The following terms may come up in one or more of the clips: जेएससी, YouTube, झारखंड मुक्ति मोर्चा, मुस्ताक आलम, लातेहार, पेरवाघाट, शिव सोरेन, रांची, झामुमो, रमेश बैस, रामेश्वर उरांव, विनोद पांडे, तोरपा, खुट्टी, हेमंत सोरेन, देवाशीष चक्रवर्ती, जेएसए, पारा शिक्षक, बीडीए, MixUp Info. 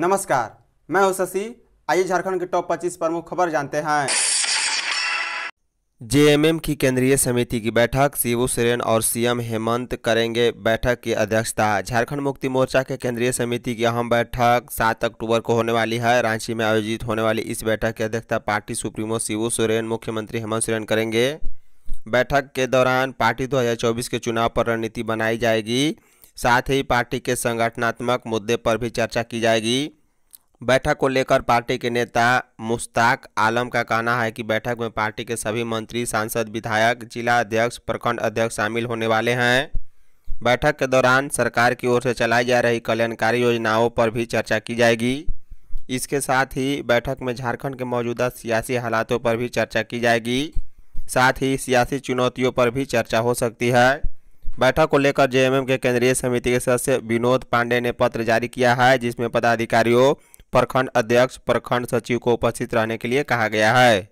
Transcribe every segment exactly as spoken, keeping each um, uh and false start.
नमस्कार, मैं हूं शशि। आइए झारखंड के टॉप पच्चीस प्रमुख खबर जानते हैं। जेएमएम की केंद्रीय समिति की बैठक, शिव सोरेन और सीएम हेमंत करेंगे बैठक की अध्यक्षता। झारखंड मुक्ति मोर्चा के केंद्रीय समिति की अहम बैठक सात अक्टूबर को होने वाली है। रांची में आयोजित होने वाली इस बैठक की अध्यक्षता पार्टी सुप्रीमो शिव सोरेन, मुख्यमंत्री हेमंत सोरेन करेंगे। बैठक के दौरान पार्टी दो हज़ार चौबीस के चुनाव पर रणनीति बनाई जाएगी, साथ ही पार्टी के संगठनात्मक मुद्दे पर भी चर्चा की जाएगी। बैठक को लेकर पार्टी के नेता मुस्ताक आलम का कहना है कि बैठक में पार्टी के सभी मंत्री, सांसद, विधायक, जिला अध्यक्ष, प्रखंड अध्यक्ष शामिल होने वाले हैं। बैठक के दौरान सरकार की ओर से चलाई जा रही कल्याणकारी योजनाओं पर भी चर्चा की जाएगी। इसके साथ ही बैठक में झारखंड के मौजूदा सियासी हालातों पर भी चर्चा की जाएगी, साथ ही सियासी चुनौतियों पर भी चर्चा हो सकती है। बैठक को लेकर जेएमएम के केंद्रीय समिति के सदस्य विनोद पांडे ने पत्र जारी किया है, जिसमें पदाधिकारियों, प्रखंड अध्यक्ष, प्रखंड सचिव को उपस्थित रहने के लिए कहा गया है।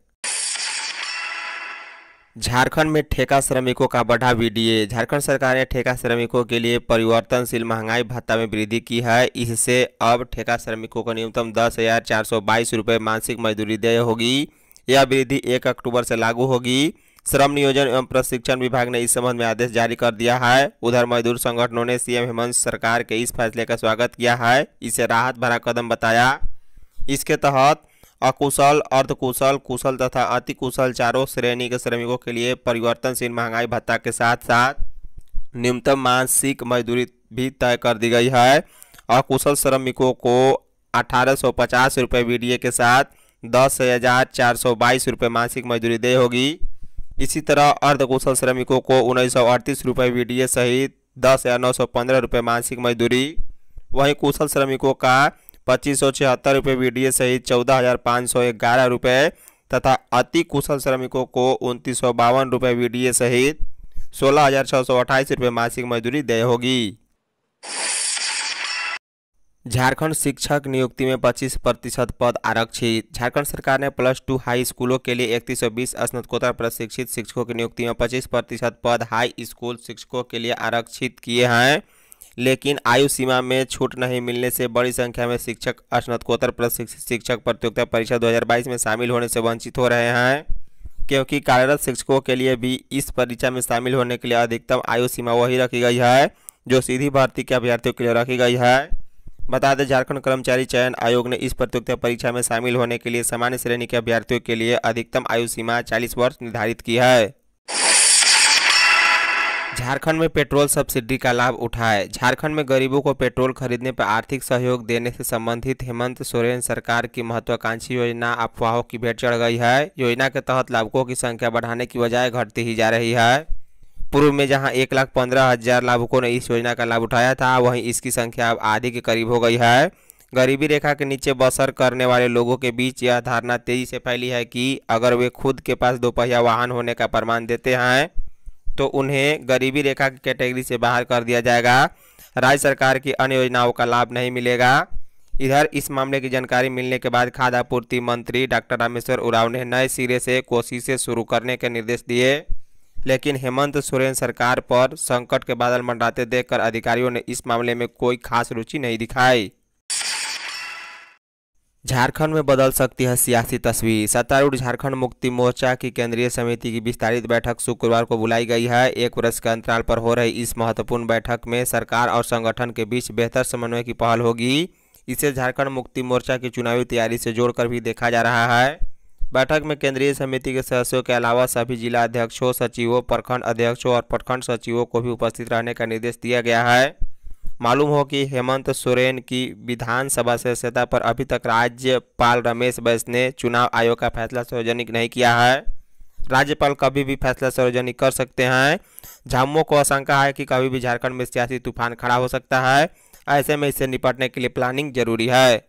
झारखंड में ठेका श्रमिकों का बढ़ा बीडीए। झारखंड सरकार ने ठेका श्रमिकों के लिए परिवर्तनशील महंगाई भत्ता में वृद्धि की है। इससे अब ठेका श्रमिकों को न्यूनतम दस हजार चार सौ बाईस रुपये मासिक मजदूरी देय होगी। यह वृद्धि एक अक्टूबर से लागू होगी। श्रम नियोजन एवं प्रशिक्षण विभाग ने इस संबंध में आदेश जारी कर दिया है। उधर मजदूर संगठनों ने सीएम हेमंत सरकार के इस फैसले का स्वागत किया है, इसे राहत भरा कदम बताया। इसके तहत अकुशल, अर्धकुशल, कुशल तथा अति कुशल चारों श्रेणी के श्रमिकों के लिए परिवर्तनशील महंगाई भत्ता के साथ साथ न्यूनतम मासिक मजदूरी भी तय कर दी गई है। अकुशल श्रमिकों को अठारह सौ पचास रुपये बीडीए के साथ दस हजार चार सौ बाईस रुपये मासिक मजदूरी देय होगी। इसी तरह अर्धकुशल श्रमिकों को उन्नीस सौ अड़तीस रुपये बीडीए सहित दस हज़ार नौ सौ पंद्रह रुपये मासिक मजदूरी, वहीं कुशल श्रमिकों का पच्चीस सौ छिहत्तर रुपये बीडीए सहित चौदह हज़ार पाँच सौ ग्यारह रुपये तथा अति कुशल श्रमिकों को उनतीस सौ बावन रुपये बीडीए सहित सोलह हज़ार छः सौ अट्ठाईस रुपये मासिक मजदूरी देय होगी। झारखंड शिक्षक नियुक्ति में पच्चीस प्रतिशत पद आरक्षित। झारखंड सरकार ने प्लस टू हाई स्कूलों के लिए इकतीस सौ बीस स्नातकोत्तर प्रशिक्षित शिक्षकों की नियुक्ति में पच्चीस प्रतिशत पद हाई स्कूल शिक्षकों के लिए आरक्षित किए हैं, लेकिन आयु सीमा में छूट नहीं मिलने से बड़ी संख्या में शिक्षक स्नातकोत्तर प्रशिक्षित शिक्षक प्रतियोगिता परीक्षा दो हज़ार बाईस में शामिल होने से वंचित हो रहे हैं, क्योंकि कार्यरत शिक्षकों के लिए भी इस परीक्षा में शामिल होने के लिए अधिकतम आयु सीमा वही रखी गई है जो सीधी भर्ती के अभ्यर्थियों के लिए रखी गई है। बता दें, झारखंड कर्मचारी चयन आयोग ने इस प्रतियोगिता परीक्षा में शामिल होने के लिए सामान्य श्रेणी के अभ्यर्थियों के लिए अधिकतम आयु सीमा चालीस वर्ष निर्धारित की है। झारखंड में पेट्रोल सब्सिडी का लाभ उठाए। झारखंड में गरीबों को पेट्रोल खरीदने पर आर्थिक सहयोग देने से संबंधित हेमंत सोरेन सरकार की महत्वाकांक्षी योजना अफवाहों की भेंट चढ़ गई है। योजना के तहत लाभुकों की संख्या बढ़ाने की बजाय घटती ही जा रही है। पूर्व में जहां एक लाख पंद्रह हजार लाभुकों ने इस योजना का लाभ उठाया था, वहीं इसकी संख्या अब आधी के करीब हो गई है। गरीबी रेखा के नीचे बसर करने वाले लोगों के बीच यह धारणा तेजी से फैली है कि अगर वे खुद के पास दोपहिया वाहन होने का प्रमाण देते हैं तो उन्हें गरीबी रेखा की कैटेगरी से बाहर कर दिया जाएगा, राज्य सरकार की अन्य योजनाओं का लाभ नहीं मिलेगा। इधर इस मामले की जानकारी मिलने के बाद खाद्य आपूर्ति मंत्री डॉक्टर रामेश्वर उरांव ने नए सिरे से कोशिशें शुरू करने के निर्देश दिए, लेकिन हेमंत सोरेन सरकार पर संकट के बादल मंडराते देखकर अधिकारियों ने इस मामले में कोई खास रुचि नहीं दिखाई। झारखंड में बदल सकती है सियासी तस्वीर। सत्तारूढ़ झारखंड मुक्ति मोर्चा की केंद्रीय समिति की विस्तारित बैठक शुक्रवार को बुलाई गई है। एक वर्ष के अंतराल पर हो रही इस महत्वपूर्ण बैठक में सरकार और संगठन के बीच बेहतर समन्वय की पहल होगी। इसे झारखंड मुक्ति मोर्चा की चुनावी तैयारी से जोड़कर भी देखा जा रहा है। बैठक में केंद्रीय समिति के सदस्यों के अलावा सभी जिला अध्यक्षों, सचिवों, प्रखंड अध्यक्षों और प्रखंड सचिवों को भी उपस्थित रहने का निर्देश दिया गया है। मालूम हो कि हेमंत सोरेन की विधानसभा सदस्यता पर अभी तक राज्यपाल रमेश बैस ने चुनाव आयोग का फैसला सार्वजनिक नहीं किया है। राज्यपाल कभी भी फैसला सार्वजनिक कर सकते हैं। झामुमो को आशंका है कि कभी भी झारखंड में सियासी तूफान खड़ा हो सकता है। ऐसे में इससे निपटने के लिए प्लानिंग जरूरी है।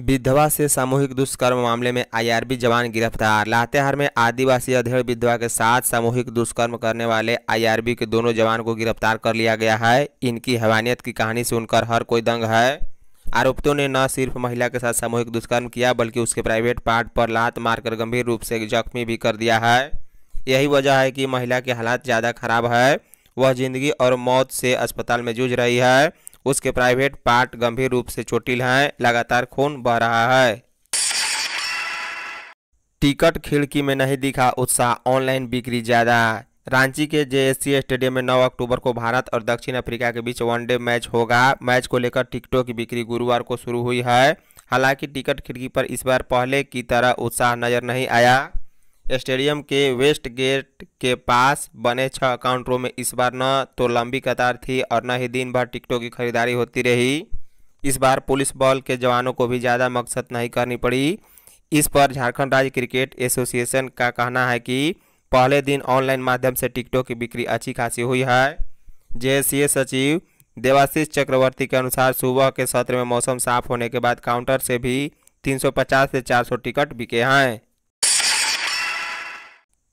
विधवा से सामूहिक दुष्कर्म मामले में आईआरबी जवान गिरफ्तार। लातेहार में आदिवासी अधेड़ विधवा के साथ सामूहिक दुष्कर्म करने वाले आईआरबी के दोनों जवान को गिरफ्तार कर लिया गया है। इनकी हैवानियत की कहानी सुनकर हर कोई दंग है। आरोपितों ने न सिर्फ महिला के साथ सामूहिक दुष्कर्म किया, बल्कि उसके प्राइवेट पार्ट पर लात मारकर गंभीर रूप से जख्मी भी कर दिया है। यही वजह है कि महिला की हालात ज़्यादा खराब है। वह जिंदगी और मौत से अस्पताल में जूझ रही है। उसके प्राइवेट पार्ट गंभीर रूप से चोटिल हैं, लगातार खून बह रहा है। टिकट खिड़की में नहीं दिखा उत्साह, ऑनलाइन बिक्री ज्यादा। रांची के जेएससी स्टेडियम में नौ अक्टूबर को भारत और दक्षिण अफ्रीका के बीच वनडे मैच होगा। मैच को लेकर टिकटों की बिक्री गुरुवार को शुरू हुई है। हालांकि टिकट खिड़की पर इस बार पहले की तरह उत्साह नजर नहीं आया। स्टेडियम के वेस्ट गेट के पास बने छह काउंटरों में इस बार न तो लंबी कतार थी और न ही दिन भर टिकटों की खरीदारी होती रही। इस बार पुलिस बल के जवानों को भी ज़्यादा मशक्कत नहीं करनी पड़ी। इस पर झारखंड राज्य क्रिकेट एसोसिएशन का कहना है कि पहले दिन ऑनलाइन माध्यम से टिकटों की बिक्री अच्छी खासी हुई है। जेएसए सचिव देवाशीष चक्रवर्ती के अनुसार सुबह के सत्र में मौसम साफ होने के बाद काउंटर से भी तीन सौ पचास से चार सौ टिकट बिके हैं।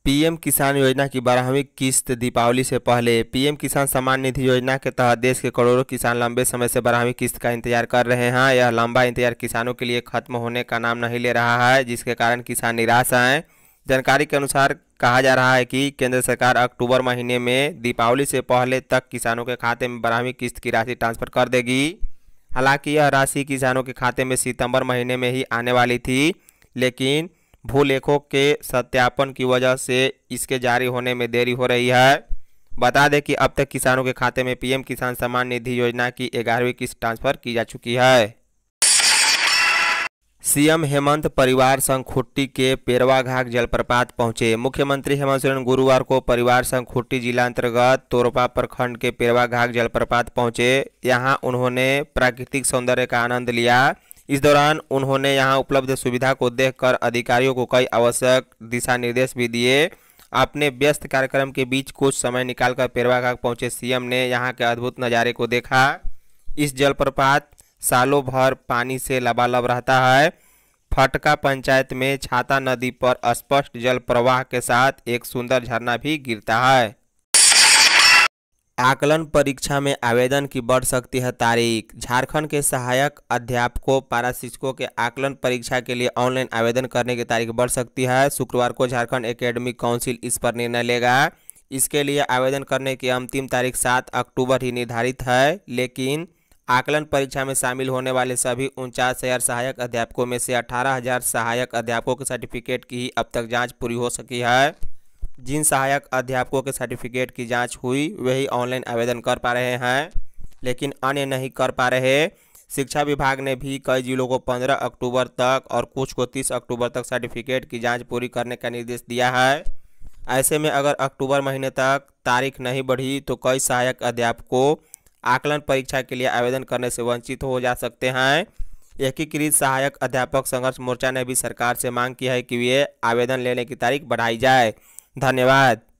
पीएम किसान योजना की बारहवीं किस्त दीपावली से पहले। पीएम किसान सम्मान निधि योजना के तहत देश के करोड़ों किसान लंबे समय से बारहवीं किस्त का इंतजार कर रहे हैं। यह लंबा इंतजार किसानों के लिए खत्म होने का नाम नहीं ले रहा है, जिसके कारण किसान निराश हैं। जानकारी के अनुसार कहा जा रहा है कि केंद्र सरकार अक्टूबर महीने में दीपावली से पहले तक किसानों के खाते में बारहवीं किस्त की राशि ट्रांसफर कर देगी। हालांकि यह राशि किसानों के खाते में सितंबर महीने में ही आने वाली थी, लेकिन भूलेखों के सत्यापन की वजह से इसके जारी होने में देरी हो रही है। बता दें कि अब तक किसानों के खाते में पीएम किसान सम्मान निधि योजना की ग्यारहवीं किस्त ट्रांसफर की जा चुकी है। सीएम हेमंत परिवार संघ खुट्टी के पेरवाघाट जलप्रपात पहुंचे। मुख्यमंत्री हेमंत सोरेन गुरुवार को परिवार संघ खुट्टी जिला अंतर्गत तोरपा प्रखंड के पेरवाघाट जलप्रपात पहुंचे। यहां उन्होंने प्राकृतिक सौंदर्य का आनंद लिया। इस दौरान उन्होंने यहां उपलब्ध सुविधा को देखकर अधिकारियों को कई आवश्यक दिशा निर्देश भी दिए। अपने व्यस्त कार्यक्रम के बीच कुछ समय निकालकर पेरवाघाट पहुंचे सीएम ने यहाँ के अद्भुत नज़ारे को देखा। इस जलप्रपात सालों भर पानी से लबालब रहता है। फटका पंचायत में छाता नदी पर स्पष्ट जल प्रवाह के साथ एक सुंदर झरना भी गिरता है। आकलन परीक्षा में आवेदन की बढ़ सकती है तारीख। झारखंड के सहायक अध्यापकों पारा शिक्षकों के आकलन परीक्षा के लिए ऑनलाइन आवेदन करने की तारीख बढ़ सकती है। शुक्रवार को झारखंड एकेडमिक काउंसिल इस पर निर्णय लेगा। इसके लिए आवेदन करने की अंतिम तारीख सात अक्टूबर ही निर्धारित है, लेकिन आकलन परीक्षा में शामिल होने वाले सभी उनचास हजार सहायक अध्यापकों में से अठारह हजार सहायक अध्यापकों के सर्टिफिकेट की ही अब तक जांच पूरी हो सकी है। जिन सहायक अध्यापकों के सर्टिफिकेट की जांच हुई वही ऑनलाइन आवेदन कर पा रहे हैं, लेकिन अन्य नहीं कर पा रहे। शिक्षा विभाग ने भी कई जिलों को पंद्रह अक्टूबर तक और कुछ को तीस अक्टूबर तक सर्टिफिकेट की जाँच पूरी करने का निर्देश दिया है। ऐसे में अगर अक्टूबर महीने तक तारीख नहीं बढ़ी तो कई सहायक अध्यापकों आकलन परीक्षा के लिए आवेदन करने से वंचित हो जा सकते हैं। एकीकृत सहायक अध्यापक संघर्ष मोर्चा ने भी सरकार से मांग की है कि वे आवेदन लेने की तारीख बढ़ाई जाए। धन्यवाद।